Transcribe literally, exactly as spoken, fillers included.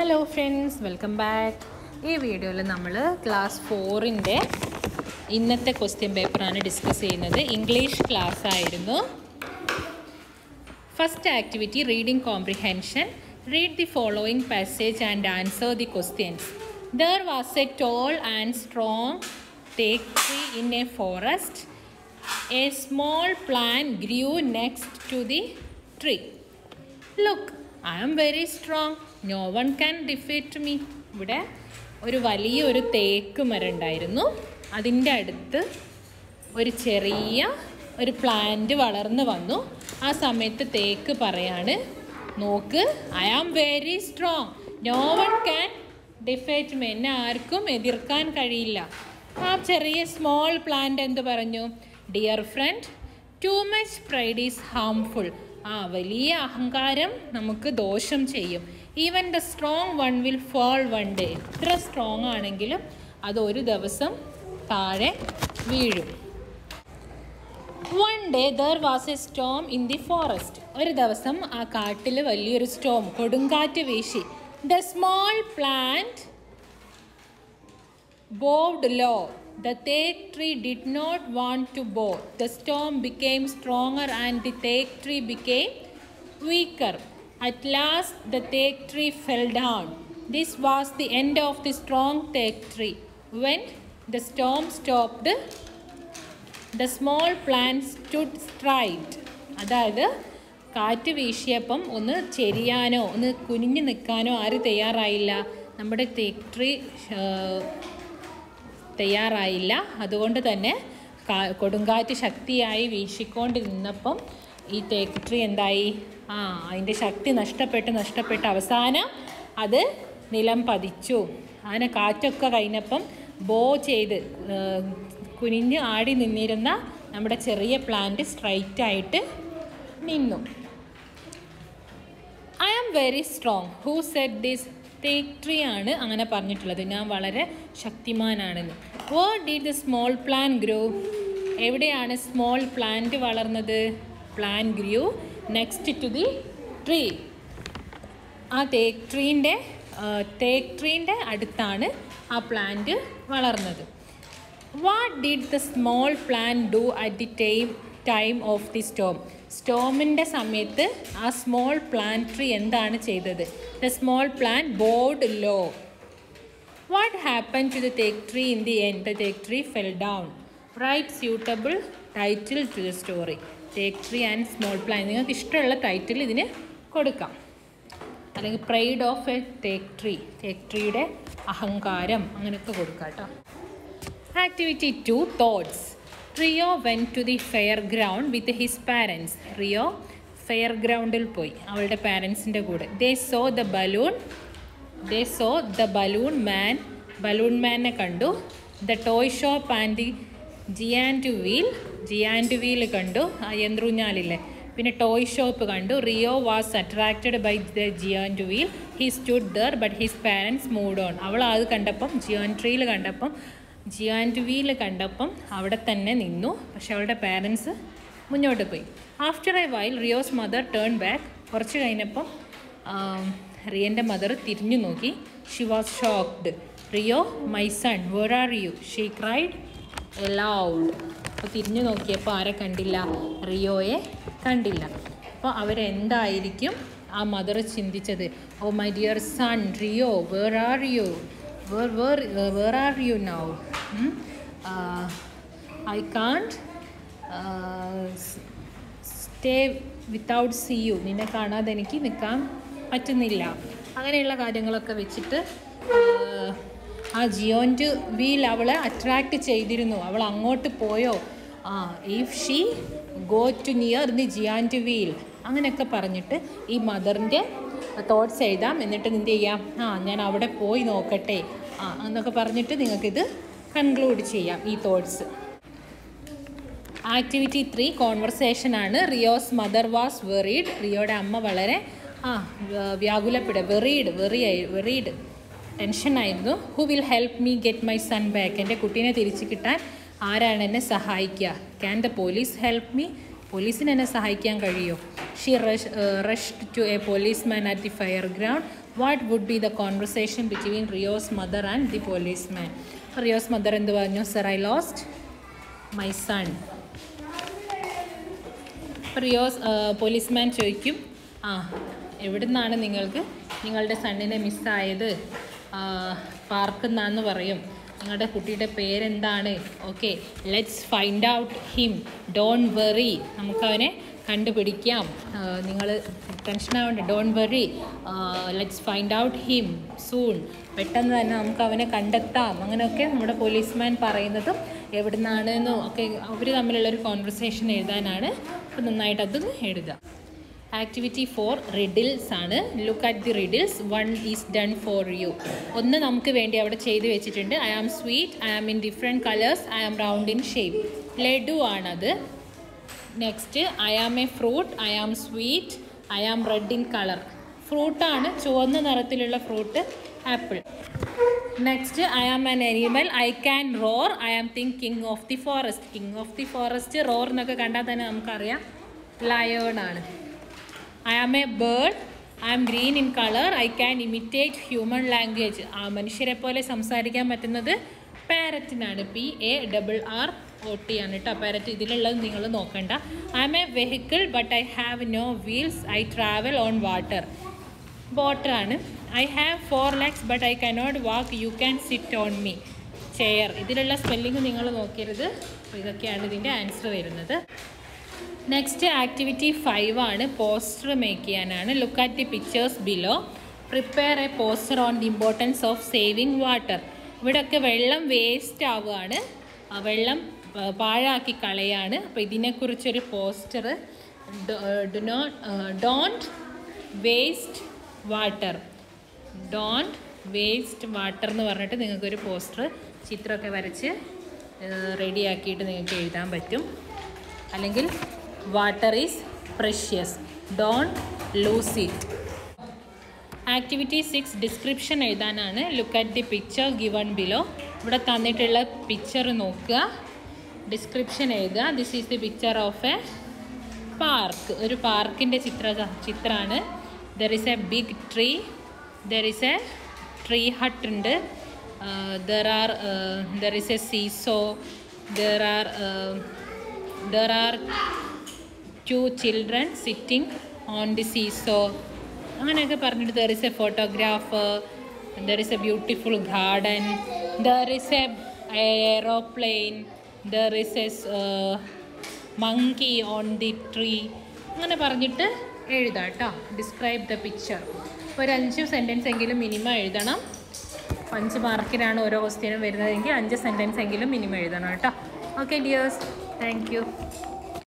Hello friends, welcome back. In this video, we will class four in the innate question paper and discuss English class. First activity, reading comprehension. Read the following passage and answer the questions. There was a tall and strong teak tree in a forest. A small plant grew next to the tree. Look, I am very strong. No one can defeat me. There is a big teak tree. A plant I am very strong. No one can defeat me. A small plant. Dear friend, too much pride is harmful. Even the strong one will fall one day. If strong anengilum adu oru divasam taare veelum. One day there was a storm in the forest. Oru divasam aa kaatile valiyoru storm kodunkaattu veeshi. The small plant bowed low. The teak tree did not want to bow. The storm became stronger and the teak tree became weaker. At last, the teak tree fell down. This was the end of the strong teak tree. When the storm stopped, the small plant stood straight. അതായത് കാറ്റ് വീശിയപ്പം ഒന്ന് ചെരിയാനോ ഒന്ന് കുനിഞ്ഞു നിൽക്കാനോ ആരും തയ്യാറായില്ല. നമ്മുടെ തേക്ക് tree തയ്യാറായില്ല. അതുകൊണ്ട് തന്നെ കൊടുങ്കാറ്റ് ശക്തിയായി വീശിക്കൊണ്ടിരുന്നപ്പം ഈ തേക്ക് ട്രീ എന്തായി Ah, in the Shakti Nashtapeta Nashtapeta Avasana, other Nilam Padichu, and a Kachaka Kainapum, Bo Ched Kuninja Adi Ninirana, numbered a cherry plant is straight tight. Nino. I am very strong. Who said this? Take tree and Angana Parnituladina Valare Shaktiman Anan. Where did the small plant grow? Every day on a small plant Valarnade plant grew. Next to the tree. A teak tree inde uh, teak tree inde aduthana a plant valarnadu. What did the small plant do at the time time of the storm? Storm inde samayathu a small plant tree endana cheyidathu? The small plant bowed low. What happened to the teak tree in the end? The teak tree fell down. Write suitable title to the story. Teak tree and small plant. You can title this. Pride of a teak tree. Teak tree is ahankaram. Activity two. Thoughts. Rio went to the fairground with his parents. Rio fairground poi. Our parents They saw the balloon. They saw the balloon man. Balloon man kandu. The toy shop and the giant wheel. Giant wheel kandu ayendrunyalille pinne toy shop kandu. Rio was attracted by the giant wheel. He stood there but his parents moved on. Aval adu kandappam giant wheel kandappam giant wheel kandappam avade thanne ninnu pakshe avalude parents munnotte poi. After a while Rio's mother turned back. Korchu kainappam Riyende mother tirinju noki. She was shocked. Rio, my son, where are you? She cried aloud. തിരിഞ്ഞു നോക്കിയപ്പോൾ ആരെ കണ്ടില്ല? റിയോയെ കണ്ടില്ല. അപ്പോൾ അവരെന്തായിരിക്കും ആ mother ചിന്തിച്ചത്? Oh my dear son Rio, where are you? Where where where are you now? I can't stay without see you. നിന്നെ കാണാതെ എനിക്ക് നിൽക്കാൻ പറ്റുന്നില്ല. അങ്ങനെയുള്ള കാര്യങ്ങളൊക്കെ വെച്ചിട്ട് ആ ജിയോൻ്റെ വീൽ അവളെ അട്രാക്ട് ചെയ്തിരുന്നു. അവൾ അങ്ങോട്ട് പോയോ? ആ if she go to near the giant wheel അങ്ങനെയൊക്കെ പറഞ്ഞിട്ട് ഈ മദറിൻ്റെ തോട്ട്സ് എഴുതാം. എന്നിട്ട് എന്ത് ചെയ്യാം? ആ ഞാൻ അവിടെ പോയി നോക്കട്ടെ ആ എന്നൊക്കെ പറഞ്ഞിട്ട് നിങ്ങൾക്കിത് കൺക്ലൂഡ് ചെയ്യാം ഈ തോട്ട്സ്. Activity three. കോൺവെർസേഷനാണ്. Rio's mother was worried. റിയോയുടെ അമ്മ വളരെ ആ വ്യാകുലപ്പെടുക. വെറീഡ് വെറി വെറീഡ് ടെൻഷൻ ആയിരുന്നു. Who will help me get my son back? എൻ്റെ കുട്ടീനെ തിരിച്ചു കിട്ടാൻ ആരാണ് എന്നെ സഹായിക്കുക? Can the police help me? പോലീസിനെ എന്നെ സഹായിക്കാൻ കഴിയോ? She rush rushed to a policeman at the fire ground. What would be the conversation between Rio's mother and the policeman? Rio's mother എന്ത് പറഞ്ഞു? Sir I lost my son. Rio's policeman ചോദിക്കും, ആ എവിടെ നിന്നാണ് നിങ്ങൾക്ക് നിങ്ങളുടെ സണ്ണിനെ മിസ്സായത്? പാർക്കിൽ നിന്നാന്ന് പറയും. നിങ്ങളുടെ കുട്ടിയുടെ പേരെന്താണ്? Okay, let's find out him. Don't worry, നമുക്കവനെ കണ്ടുപിടിക്കാം. നിങ്ങൾ ടെൻഷനാവണ്ട, don't worry, let's find out him soon. പെട്ടെന്ന് തന്നെ നമുക്കവനെ കണ്ടെത്താം. അങ്ങനെയൊക്കെ നമ്മുടെ പോലീസ്മാൻ പറയുന്നതും എവിടെ നിന്നാണെന്നും ഒക്കെ അവർ തമ്മിലുള്ളൊരു കോൺവെർസേഷൻ എഴുതാനാണ്. അപ്പോൾ നന്നായിട്ടത് എഴുതുക. ആക്ടിവിറ്റി ഫോർ റിഡിൽസ് ആണ്. Look at the riddles. One is done for you. ഒന്ന് നമുക്ക് വേണ്ടി അവിടെ ചെയ്ത് വെച്ചിട്ടുണ്ട്. I am sweet, I am in different colours, I am round in shape. Laddu ആണത്. Next I am a fruit, I am sweet, I am red in colour. ഫ്രൂട്ടാണ്, ചുവന്ന നിറത്തിലുള്ള fruit apple. Next I am an animal, I can roar, I am think king of the forest. King of the forest, roar എന്നൊക്കെ കണ്ടാൽ തന്നെ നമുക്കറിയാം lion ആണ്. I am a bird, I am green in color, I can imitate human language. ആ മനുഷ്യരെ പോലെ സംസാരിക്കാൻ പറ്റുന്നത് പാരറ്റിനാണ്. P A double R O T ആണ് കേട്ടോ പാരറ്റ്. ഇതിലുള്ളത് നിങ്ങൾ നോക്കണ്ട. I am a vehicle but I have no wheels, I travel on water. ബോട്ടറാണ്. I have four legs but I cannot walk, you can sit on me. Chair. ഇതിലുള്ള spelling നിങ്ങൾ നോക്കരുത്. അപ്പോൾ ഇതൊക്കെയാണ് ഇതിൻ്റെ ആൻസർ വരുന്നത്. നെക്സ്റ്റ് ആക്ടിവിറ്റി ഫൈവ് ആണ്. Poster make ചെയ്യാനാണ്. Look at the pictures below. Prepare a poster on the importance of saving water. ഇവിടെയൊക്കെ വെള്ളം വേസ്റ്റ് ആവുകയാണ്, വെള്ളം പാഴാക്കി കളയാണ്. അപ്പോൾ ഇതിനെക്കുറിച്ചൊരു poster. Do not don't waste water, don't waste water എന്ന് പറഞ്ഞിട്ട് നിങ്ങൾക്കൊരു പോസ്റ്റർ ചിത്രമൊക്കെ വരച്ച് റെഡിയാക്കിയിട്ട് നിങ്ങൾക്ക് എഴുതാൻ പറ്റും. അല്ലെങ്കിൽ water is precious, don't lose it. Activity six description എഴുതാനാണ്. Look at the picture given below. ഇവിടെ തന്നിട്ടുള്ള പിക്ചർ നോക്കുക, ഡിസ്ക്രിപ്ഷൻ എഴുതുക. This is the picture of a park. ഒരു പാർക്കിൻ്റെ ചിത്ര ചിത്രമാണ്. There is a big tree, there is a tree hut ഉണ്ട്, there are there is a seesaw, there are there are two children sitting on the seesaw. അങ്ങനെയൊക്കെ പറഞ്ഞിട്ട് there is a photographer, there is a beautiful garden, there is a aeroplane, there is a uh, monkey on the tree. അങ്ങനെ പറഞ്ഞിട്ട് എഴുതാം കേട്ടോ. Describe the picture. ഒരു അഞ്ച് sentence എങ്കിലും minimum എഴുതണം. അഞ്ച് മാർക്കിനാണ് ഓരോ ക്വസ്റ്റ്യനും വരുന്നതെങ്കിൽ അഞ്ച് സെൻറ്റൻസ് എങ്കിലും മിനിമം എഴുതണം കേട്ടോ. Okay dears, thank you.